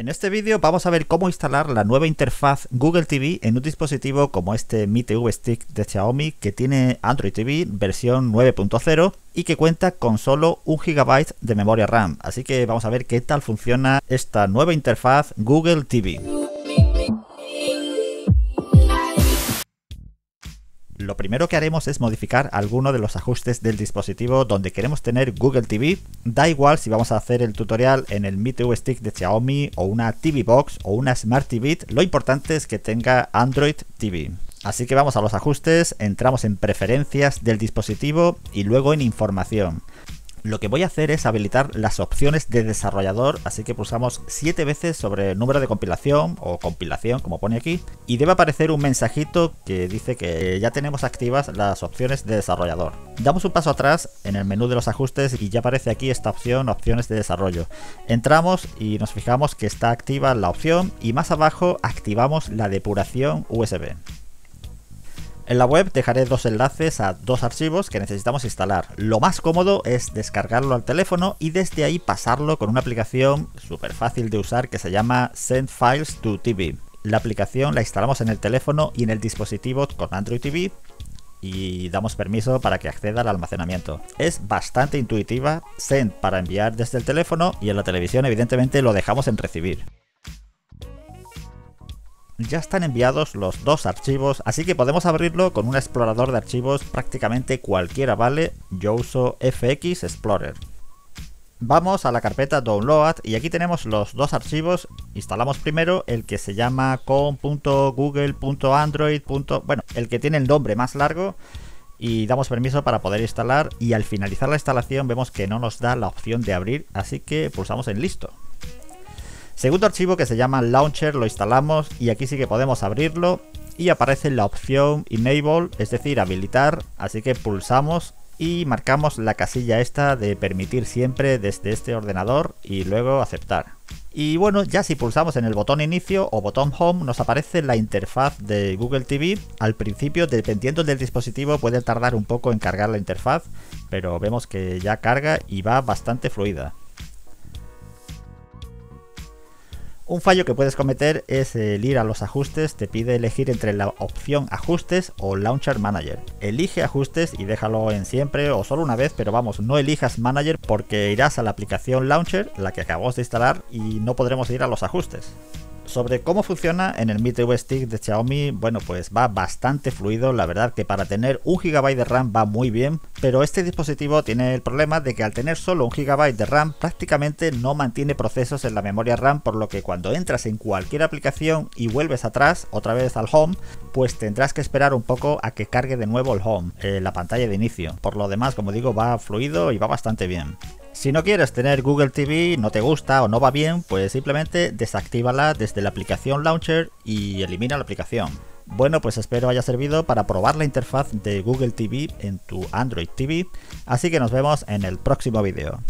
En este vídeo vamos a ver cómo instalar la nueva interfaz Google TV en un dispositivo como este Mi TV Stick de Xiaomi, que tiene Android TV versión 9.0 y que cuenta con solo 1 GB de memoria RAM. Así que vamos a ver qué tal funciona esta nueva interfaz Google TV. Lo primero que haremos es modificar alguno de los ajustes del dispositivo donde queremos tener Google TV. Da igual si vamos a hacer el tutorial en el Mi TV Stick de Xiaomi o una TV Box o una Smart TV, lo importante es que tenga Android TV. Así que vamos a los ajustes, entramos en preferencias del dispositivo y luego en información. Lo que voy a hacer es habilitar las opciones de desarrollador, así que pulsamos 7 veces sobre número de compilación o compilación, como pone aquí, y debe aparecer un mensajito que dice que ya tenemos activas las opciones de desarrollador. Damos un paso atrás en el menú de los ajustes y ya aparece aquí esta opción, opciones de desarrollo. Entramos y nos fijamos que está activa la opción y más abajo activamos la depuración USB. En la web dejaré 2 enlaces a 2 archivos que necesitamos instalar. Lo más cómodo es descargarlo al teléfono y desde ahí pasarlo con una aplicación súper fácil de usar que se llama Send Files to TV. La aplicación la instalamos en el teléfono y en el dispositivo con Android TV y damos permiso para que acceda al almacenamiento. Es bastante intuitiva, Send para enviar desde el teléfono y en la televisión evidentemente lo dejamos en recibir. Ya están enviados los 2 archivos, así que podemos abrirlo con un explorador de archivos, prácticamente cualquiera vale, yo uso FX Explorer. Vamos a la carpeta Download y aquí tenemos los 2 archivos, instalamos primero el que se llama com.google.android. Bueno, el que tiene el nombre más largo y damos permiso para poder instalar y al finalizar la instalación vemos que no nos da la opción de abrir, así que pulsamos en listo. Segundo archivo que se llama Launcher, lo instalamos y aquí sí que podemos abrirlo y aparece la opción Enable, es decir, habilitar, así que pulsamos y marcamos la casilla esta de permitir siempre desde este ordenador y luego aceptar. Y bueno, ya si pulsamos en el botón inicio o botón home nos aparece la interfaz de Google TV. Al principio, dependiendo del dispositivo, puede tardar un poco en cargar la interfaz, pero vemos que ya carga y va bastante fluida. Un fallo que puedes cometer es el ir a los ajustes, te pide elegir entre la opción ajustes o launcher manager. Elige ajustes y déjalo en siempre o solo una vez, pero vamos, no elijas manager porque irás a la aplicación launcher, la que acabamos de instalar, y no podremos ir a los ajustes. Sobre cómo funciona en el Mi TV Stick de Xiaomi, bueno, pues va bastante fluido, la verdad que para tener 1 GB de RAM va muy bien, pero este dispositivo tiene el problema de que al tener solo 1 GB de RAM prácticamente no mantiene procesos en la memoria RAM, por lo que cuando entras en cualquier aplicación y vuelves atrás, otra vez al home, pues tendrás que esperar un poco a que cargue de nuevo el home, la pantalla de inicio. Por lo demás, como digo, va fluido y va bastante bien. Si no quieres tener Google TV, no te gusta o no va bien, pues simplemente desactívala desde la aplicación Launcher y elimina la aplicación. Bueno, pues espero haya servido para probar la interfaz de Google TV en tu Android TV, así que nos vemos en el próximo vídeo.